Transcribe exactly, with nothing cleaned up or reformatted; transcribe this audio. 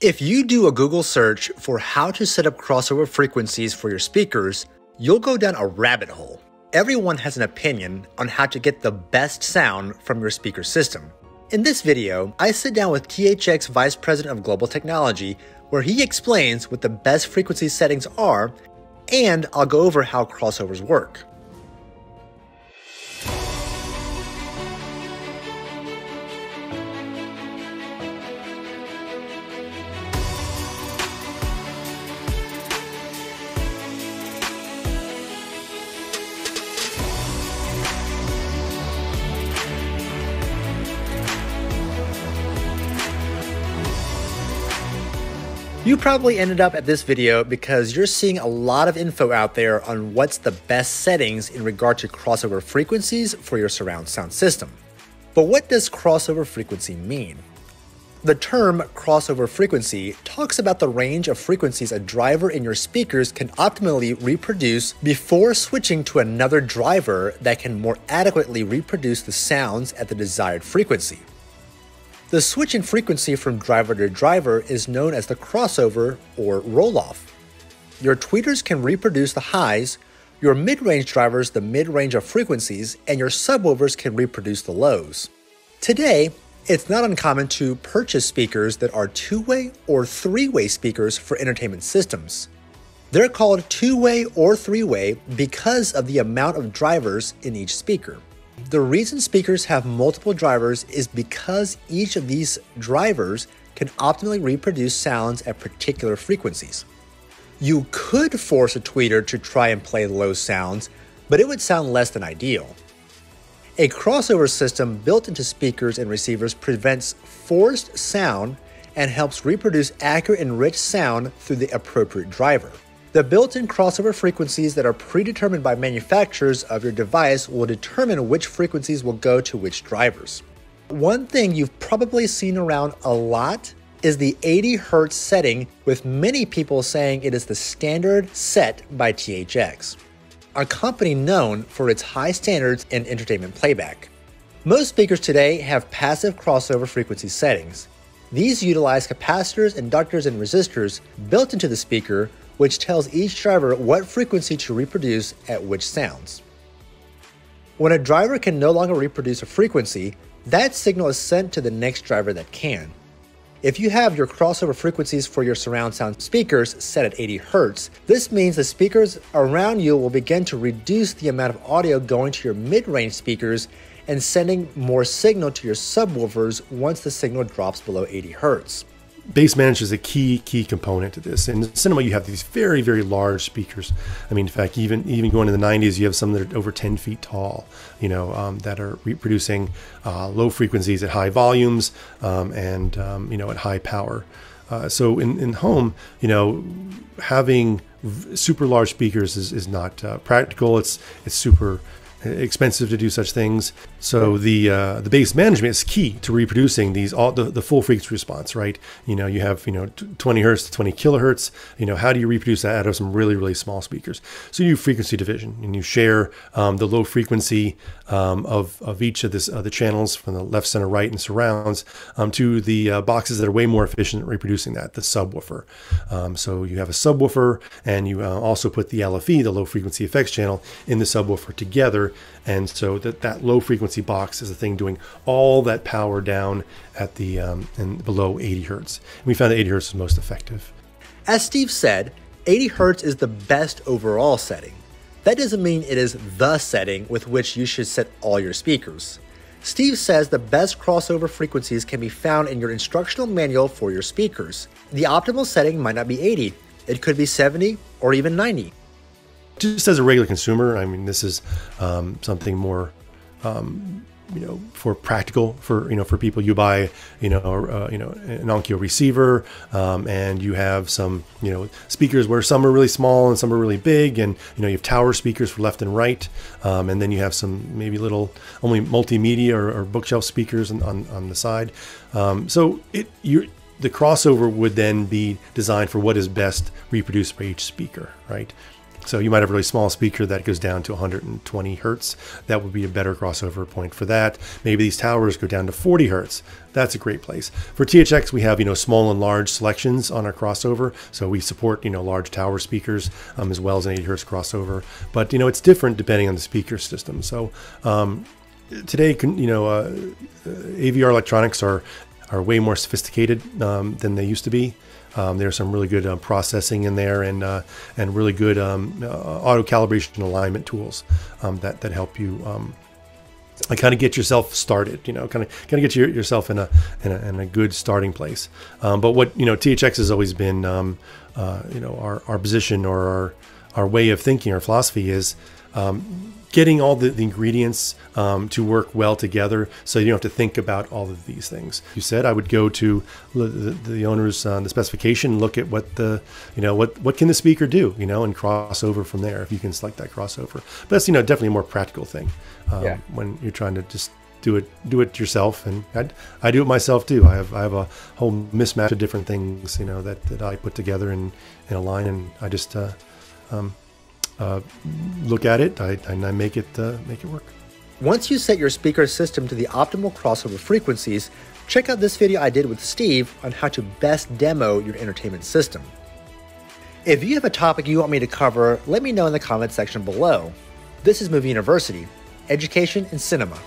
If you do a Google search for how to set up crossover frequencies for your speakers, you'll go down a rabbit hole. Everyone has an opinion on how to get the best sound from your speaker system. In this video, I sit down with T H X Vice President of Global Technology, where he explains what the best frequency settings are, and I'll go over how crossovers work. You probably ended up at this video because you're seeing a lot of info out there on what's the best settings in regard to crossover frequencies for your surround sound system. But what does crossover frequency mean? The term crossover frequency talks about the range of frequencies a driver in your speakers can optimally reproduce before switching to another driver that can more adequately reproduce the sounds at the desired frequency. The switch in frequency from driver to driver is known as the crossover or roll-off. Your tweeters can reproduce the highs, your mid-range drivers the mid-range of frequencies, and your subwoofers can reproduce the lows. Today, it's not uncommon to purchase speakers that are two-way or three-way speakers for entertainment systems. They're called two-way or three-way because of the amount of drivers in each speaker. The reason speakers have multiple drivers is because each of these drivers can optimally reproduce sounds at particular frequencies. You could force a tweeter to try and play low sounds, but it would sound less than ideal. A crossover system built into speakers and receivers prevents forced sound and helps reproduce accurate and rich sound through the appropriate driver. The built-in crossover frequencies that are predetermined by manufacturers of your device will determine which frequencies will go to which drivers. One thing you've probably seen around a lot is the eighty hertz setting, with many people saying it is the standard set by T H X, a company known for its high standards in entertainment playback. Most speakers today have passive crossover frequency settings. These utilize capacitors, inductors, and resistors built into the speaker, which tells each driver what frequency to reproduce at which sounds. When a driver can no longer reproduce a frequency, that signal is sent to the next driver that can. If you have your crossover frequencies for your surround sound speakers set at eighty hertz, this means the speakers around you will begin to reduce the amount of audio going to your mid-range speakers and sending more signal to your subwoofers once the signal drops below eighty hertz. Bass management is a key, key component to this. In cinema, you have these very, very large speakers. I mean, in fact, even even going to the nineties, you have some that are over ten feet tall, you know, um, that are reproducing uh, low frequencies at high volumes um, and, um, you know, at high power. Uh, so in, in home, you know, having super large speakers is, is not uh, practical. It's, it's super expensive to do such things. So the uh, the bass management is key to reproducing these all the, the full frequency response, right? You know, you have, you know, twenty hertz to twenty kilohertz. You know, how do you reproduce that out of some really, really small speakers? So you do frequency division, and you share um, the low frequency um, of, of each of this, uh, the channels from the left, center, right, and surrounds um, to the uh, boxes that are way more efficient at reproducing that, the subwoofer. Um, so you have a subwoofer, and you uh, also put the L F E, the low frequency effects channel, in the subwoofer together. And so that, that low frequency box is the thing doing all that power down at the um, and below eighty hertz. And we found that eighty hertz is most effective. As Steve said, eighty hertz is the best overall setting. That doesn't mean it is the setting with which you should set all your speakers. Steve says the best crossover frequencies can be found in your instructional manual for your speakers. The optimal setting might not be eighty. It could be seventy or even ninety. Just as a regular consumer, I mean, this is um, something more, um, you know, for practical, for, you know, for people. You buy, you know, uh, you know, an Onkyo receiver, um, and you have some, you know, speakers where some are really small and some are really big, and, you know, you have tower speakers for left and right, um, and then you have some maybe little only multimedia or, or bookshelf speakers on, on, on the side. Um, so it you're. The crossover would then be designed for what is best reproduced by each speaker, right? So you might have a really small speaker that goes down to one hundred twenty hertz. That would be a better crossover point for that. Maybe these towers go down to forty hertz. That's a great place. For T H X, we have, you know, small and large selections on our crossover. So we support, you know, large tower speakers um, as well as an eighty hertz crossover. But, you know, it's different depending on the speaker system. So um, today, you know, uh, A V R electronics are, are way more sophisticated um, than they used to be. Um, there's some really good uh, processing in there, and uh, and really good um, uh, auto calibration alignment tools um, that that help you um, like kind of get yourself started. You know, kind of kind of get your, yourself in a, in a in a good starting place. Um, but what you know, T H X has always been um, uh, you know our our position, or our our way of thinking, our philosophy is. Um, getting all the, the ingredients um, to work well together, so you don't have to think about all of these things. You said I would go to the, the owner's uh, the specification, look at what the you know what what can the speaker do, you know, and cross over from there if you can select that crossover. But that's you know definitely a more practical thing um, yeah. when you're trying to just do it do it yourself. And I, I do it myself too. I have I have a whole mismatch of different things you know that that I put together and in a line, and I just. Uh, um, Uh, look at it, I, and I make it uh, make it work. Once you set your speaker system to the optimal crossover frequencies, check out this video I did with Steve on how to best demo your entertainment system. If you have a topic you want me to cover, let me know in the comments section below. This is Movie University, education in cinema.